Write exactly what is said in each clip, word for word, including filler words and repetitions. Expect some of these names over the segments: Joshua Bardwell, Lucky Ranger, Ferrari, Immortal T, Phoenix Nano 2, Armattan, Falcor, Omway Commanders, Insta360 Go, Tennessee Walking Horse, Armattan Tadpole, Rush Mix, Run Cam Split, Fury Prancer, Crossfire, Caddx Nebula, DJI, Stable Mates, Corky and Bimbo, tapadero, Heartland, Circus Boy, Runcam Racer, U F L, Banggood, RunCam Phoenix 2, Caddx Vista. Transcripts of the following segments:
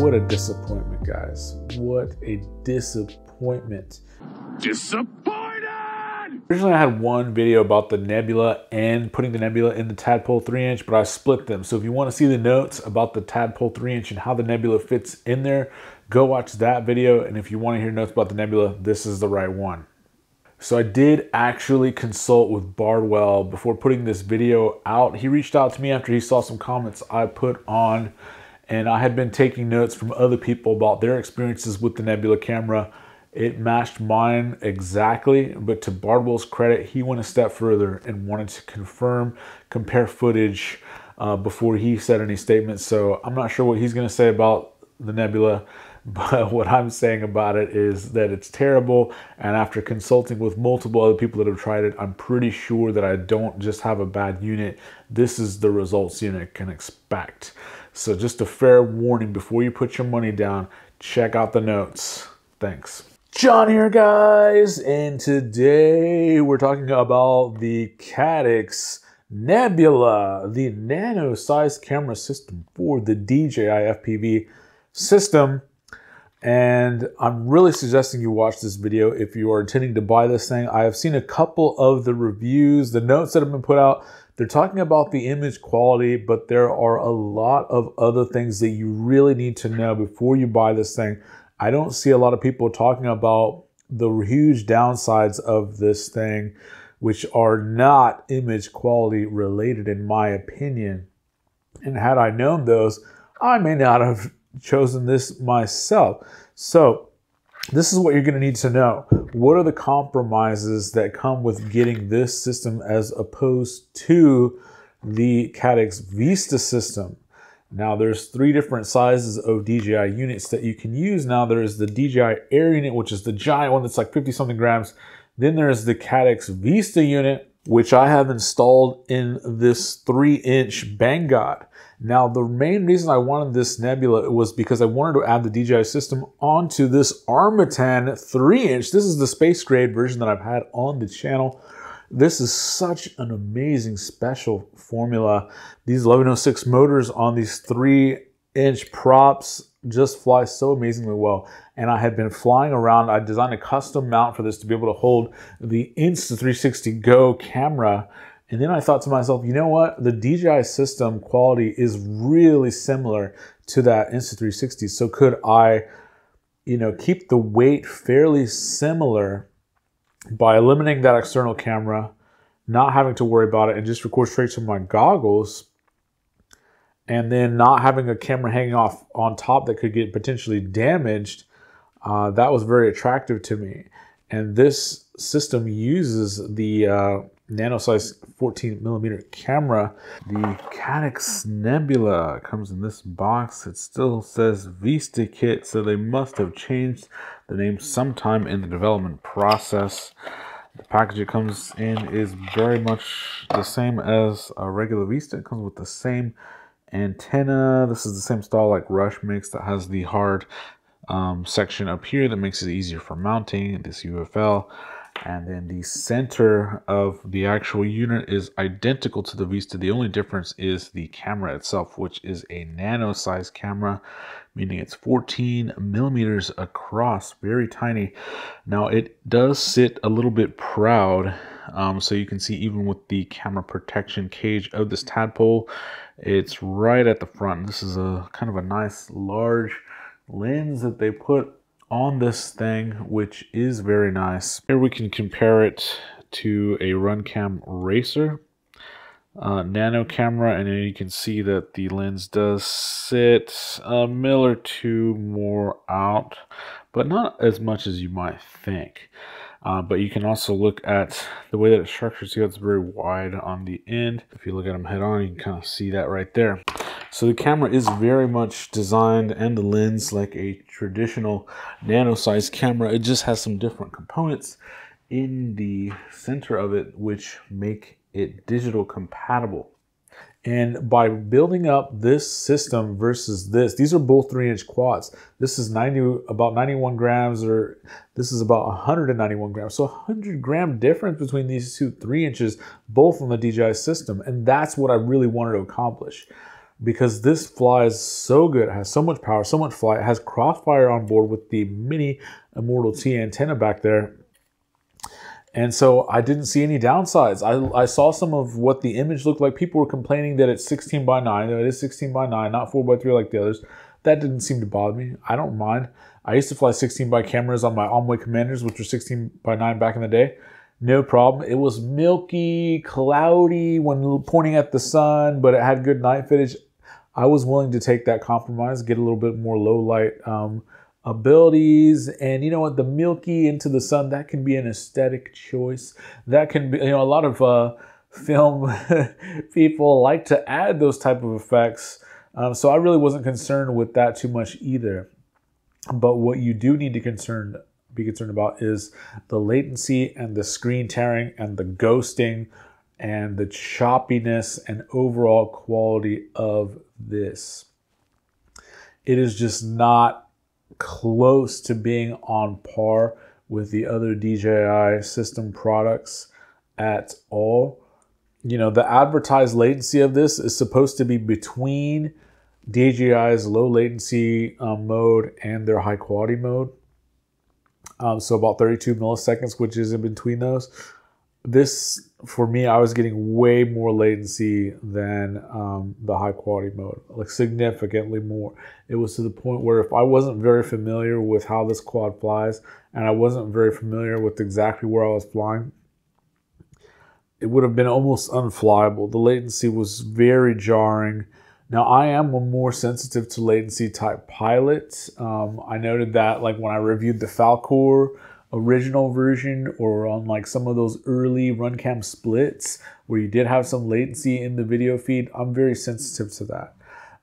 What a disappointment, guys. What a disappointment. Disappointed! Originally, I had one video about the Nebula and putting the Nebula in the Tadpole three inch, but I split them. So if you want to see the notes about the Tadpole three inch and how the Nebula fits in there, go watch that video. And if you want to hear notes about the Nebula, this is the right one. So I did actually consult with Bardwell before putting this video out. He reached out to me after he saw some comments I put on, and I had been taking notes from other people about their experiences with the Nebula camera. It matched mine exactly, but to Bardwell's credit, he went a step further and wanted to confirm, compare footage uh, before he said any statements. So I'm not sure what he's gonna say about the Nebula, but what I'm saying about it is that it's terrible, and after consulting with multiple other people that have tried it, I'm pretty sure that I don't just have a bad unit. This is the results unit can expect. So just a fair warning before you put your money down, check out the notes. Thanks. John here, guys, and today we're talking about the Caddx Nebula, the nano-sized camera system for the D J I F P V system. And I'm really suggesting you watch this video if you are intending to buy this thing. I have seen a couple of the reviews, the notes that have been put out. They're talking about the image quality, but there are a lot of other things that you really need to know before you buy this thing. I don't see a lot of people talking about the huge downsides of this thing, which are not image quality related, in my opinion. And had I known those, I may not have chosen this myself. So this is what you're going to need to know. What are the compromises that come with getting this system as opposed to the Caddx Vista system? Now there's three different sizes of D J I units that you can use. Now there's the D J I Air unit, which is the giant one that's like fifty something grams. Then there's the Caddx Vista unit, which I have installed in this three inch Banggood. Now, the main reason I wanted this Nebula was because I wanted to add the D J I system onto this Armattan three inch. This is the space grade version that I've had on the channel. This is such an amazing special formula. These eleven oh six motors on these three inch props just fly so amazingly well. And I had been flying around. I designed a custom mount for this to be able to hold the Insta three sixty Go camera. And then I thought to myself, you know what? The D J I system quality is really similar to that Insta three sixty. So could I, you know, keep the weight fairly similar by eliminating that external camera, not having to worry about it, and just record straight to my goggles, and then not having a camera hanging off on top that could get potentially damaged? Uh, that was very attractive to me. And this system uses the uh, nano-sized fourteen millimeter camera. The Caddx Nebula comes in this box. It still says Vista Kit, so they must have changed the name sometime in the development process. The package it comes in is very much the same as a regular Vista. It comes with the same antenna. This is the same style like Rush Mix that has the hard um, section up here that makes it easier for mounting, this U F L. And then the center of the actual unit is identical to the Vista. The only difference is the camera itself, which is a nano size camera, meaning it's fourteen millimeters across, very tiny. Now it does sit a little bit proud. Um, so you can see even with the camera protection cage of this Tadpole, it's right at the front. This is a kind of a nice large lens that they put on this thing, which is very nice. Here we can compare it to a Runcam Racer uh, nano camera, and you can see that the lens does sit a mill or two more out, but not as much as you might think. Uh, but you can also look at the way that it's structured. See how it's very wide on the end. If you look at them head on, you can kind of see that right there. So the camera is very much designed, and the lens, like a traditional nano-sized camera. It just has some different components in the center of it, which make it digital compatible. And by building up this system versus this, these are both three inch quads. This is ninety, about ninety-one grams, or this is about one hundred ninety-one grams. So one hundred gram difference between these two three inches, both on the D J I system. And that's what I really wanted to accomplish. because this flies so good. It has so much power, so much flight. It has Crossfire on board with the mini Immortal T antenna back there. And so I didn't see any downsides. I, I saw some of what the image looked like. People were complaining that it's sixteen by nine. It is sixteen by nine, not four by three like the others. That didn't seem to bother me. I don't mind. I used to fly sixteen by cameras on my Omway Commanders, which were sixteen by nine back in the day. No problem. It was milky, cloudy when pointing at the sun, but it had good night footage. I was willing to take that compromise, get a little bit more low light um, abilities. And you know what? The milky into the sun, that can be an aesthetic choice. That can be, you know, a lot of uh, film people like to add those type of effects. Um, so I really wasn't concerned with that too much either. But what you do need to concern be concerned about is the latency and the screen tearing and the ghosting and the choppiness and overall quality of this. It is just not close to being on par with the other D J I system products at all. You know, the advertised latency of this is supposed to be between D J I's low latency uh, mode and their high quality mode. Um, so about thirty-two milliseconds, which is in between those. This, for me, I was getting way more latency than um, the high quality mode, like significantly more. It was to the point where if I wasn't very familiar with how this quad flies and I wasn't very familiar with exactly where I was flying, it would have been almost unflyable. The latency was very jarring. Now, I am a more sensitive to latency type pilot. Um, I noted that like when I reviewed the Falcor original version or on like some of those early Run Cam Splits where you did have some latency in the video feed, I'm very sensitive to that.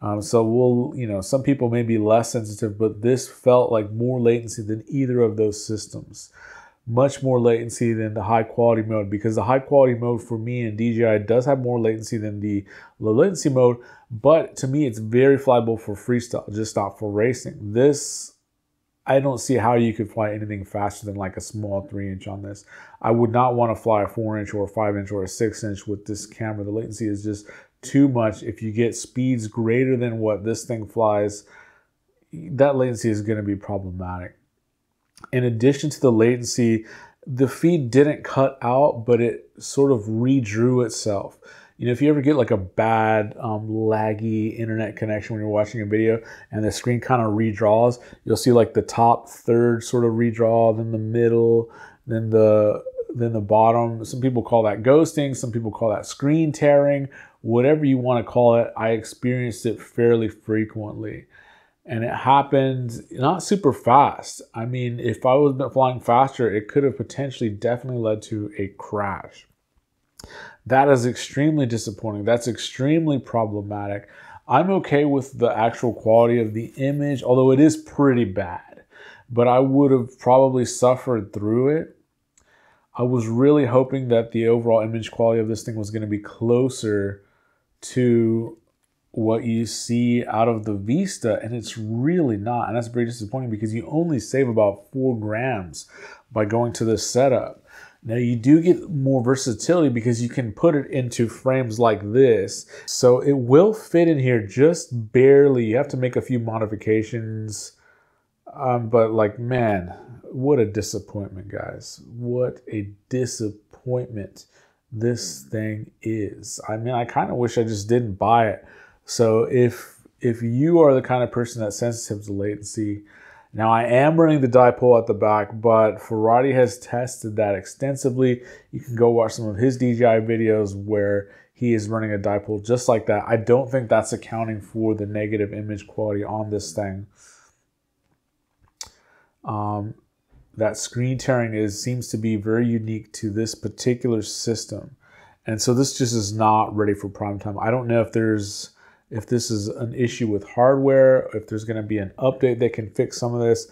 Um, so we'll, you know, some people may be less sensitive, but this felt like more latency than either of those systems. Much more latency than the high quality mode, because the high quality mode for me and D J I does have more latency than the low latency mode, but to me it's very flyable for freestyle, just not for racing. This, I don't see how you could fly anything faster than like a small three inch on this. I would not want to fly a four inch or a five inch or a six inch with this camera. The latency is just too much. If you get speeds greater than what this thing flies, that latency is going to be problematic. In addition to the latency, the feed didn't cut out, but it sort of redrew itself. You know, if you ever get like a bad um, laggy internet connection when you're watching a video and the screen kind of redraws, you'll see like the top third sort of redraw, then the middle, then the then the bottom. Some people call that ghosting. Some people call that screen tearing. Whatever you want to call it, I experienced it fairly frequently. And it happened not super fast. I mean, if I was flying faster, it could have potentially definitely led to a crash. That is extremely disappointing. That's extremely problematic. I'm okay with the actual quality of the image, although it is pretty bad, but I would have probably suffered through it. I was really hoping that the overall image quality of this thing was going to be closer to what you see out of the Vista, and it's really not. And that's very disappointing because you only save about four grams by going to this setup. Now you do get more versatility because you can put it into frames like this. So it will fit in here just barely. You have to make a few modifications, um, but like, man, what a disappointment, guys. What a disappointment this thing is. I mean, I kind of wish I just didn't buy it. So if if you are the kind of person that's sensitive to latency, now I am running the dipole at the back, but Ferrari has tested that extensively. You can go watch some of his D J I videos where he is running a dipole just like that. I don't think that's accounting for the negative image quality on this thing. Um, that screen tearing is seems to be very unique to this particular system. And so this just is not ready for prime time. I don't know if there's... if this is an issue with hardware, if there's going to be an update that can fix some of this.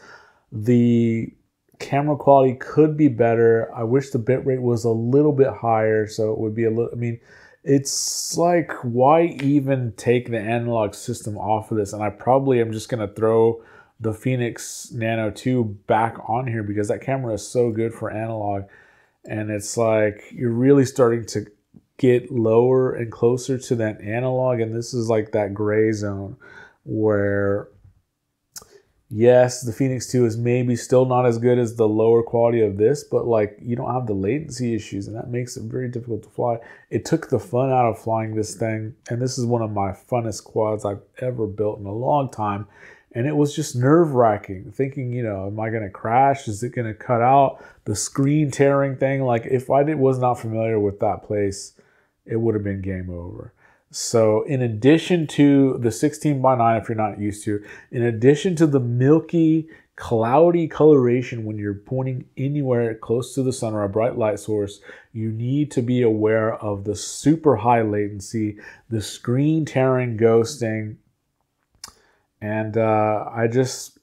The camera quality could be better. I wish the bitrate was a little bit higher, so it would be a little, I mean, it's like, why even take the analog system off of this? And I probably am just going to throw the Phoenix Nano two back on here because that camera is so good for analog. And it's like, you're really starting to get lower and closer to that analog, and this is like that gray zone where, yes, the Phoenix two is maybe still not as good as the lower quality of this, but like you don't have the latency issues, and that makes it very difficult to fly. It took the fun out of flying this thing, and this is one of my funnest quads I've ever built in a long time, and it was just nerve-wracking thinking, you know, am I going to crash? Is it going to cut out? The screen tearing thing, like if I did, was not familiar with that place, it would have been game over. So in addition to the sixteen by nine, if you're not used to, in addition to the milky, cloudy coloration when you're pointing anywhere close to the sun or a bright light source, you need to be aware of the super high latency, the screen tearing, ghosting. And uh, I just,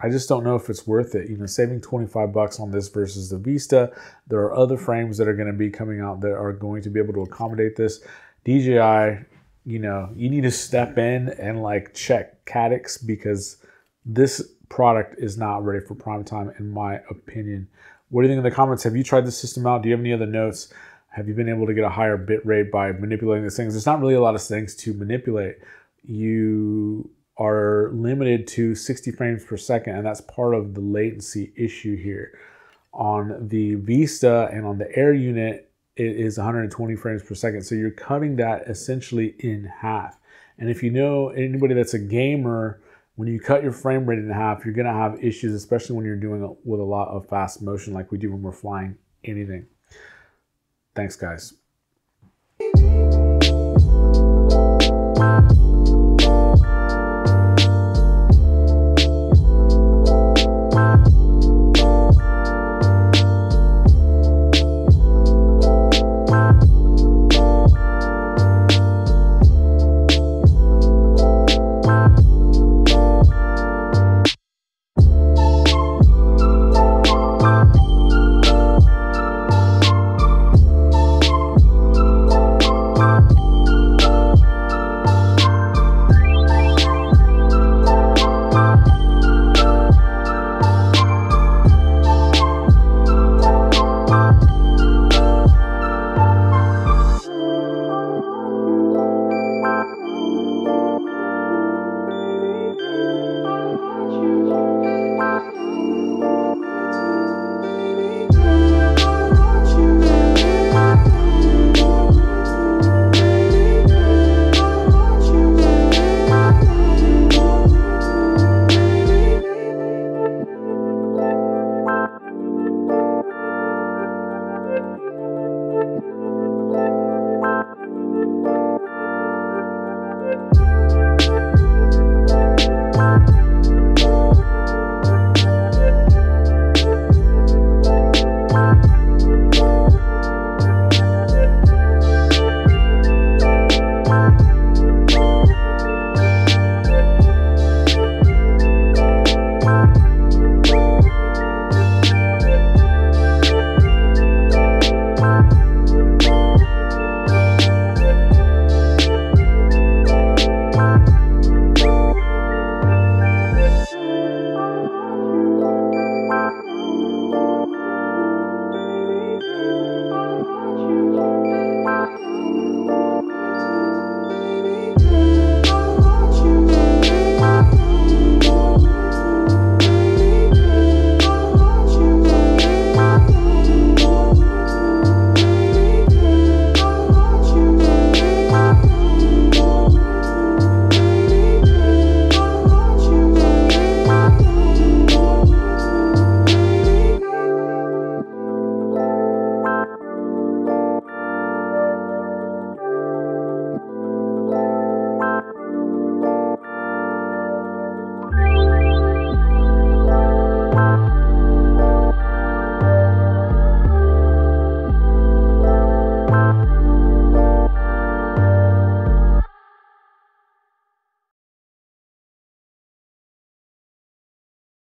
I just don't know if it's worth it. You know, saving twenty-five bucks on this versus the Vista. There are other frames that are going to be coming out that are going to be able to accommodate this. D J I, you know, you need to step in and like check Caddx, because this product is not ready for prime time, in my opinion. What do you think in the comments? Have you tried this system out? Do you have any other notes? Have you been able to get a higher bit rate by manipulating these things? There's not really a lot of things to manipulate. You are limited to sixty frames per second, and that's part of the latency issue here. On the Vista and on the Air unit, it is one hundred twenty frames per second. So you're cutting that essentially in half. And if you know anybody that's a gamer, when you cut your frame rate in half, you're gonna have issues, especially when you're doing it with a lot of fast motion like we do when we're flying anything. Thanks, guys.